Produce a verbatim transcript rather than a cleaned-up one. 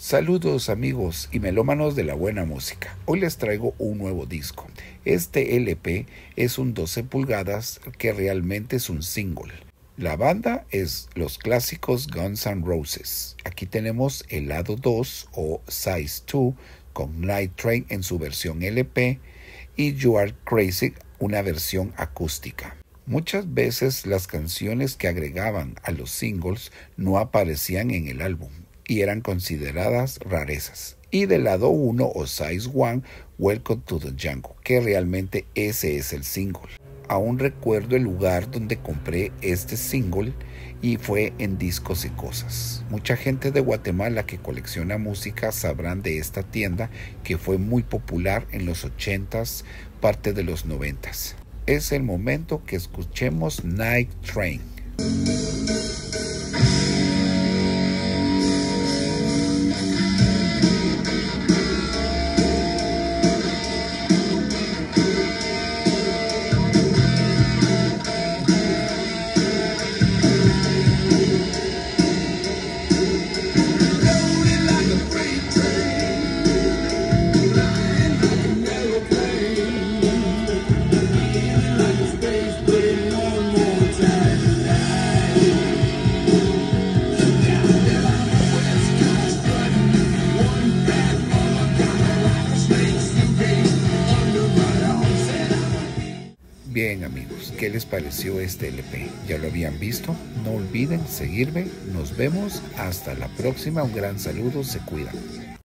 Saludos amigos y melómanos de la buena música. Hoy les traigo un nuevo disco. Este L P es un doce pulgadas que realmente es un single. La banda es los clásicos Guns N' Roses. Aquí tenemos el lado dos o Size dos con Night Train en su versión L P y You Are Crazy, una versión acústica. Muchas veces las canciones que agregaban a los singles no aparecían en el álbum y eran consideradas rarezas. Y del lado uno o Size uno, Welcome to the Jungle, que realmente ese es el single. Aún recuerdo el lugar donde compré este single y fue en Discos y Cosas. Mucha gente de Guatemala que colecciona música sabrán de esta tienda que fue muy popular en los ochentas, parte de los noventas. Es el momento que escuchemos Night Train. Bien amigos, ¿qué les pareció este L P? ¿Ya lo habían visto? No olviden seguirme, nos vemos, hasta la próxima, un gran saludo, se cuidan.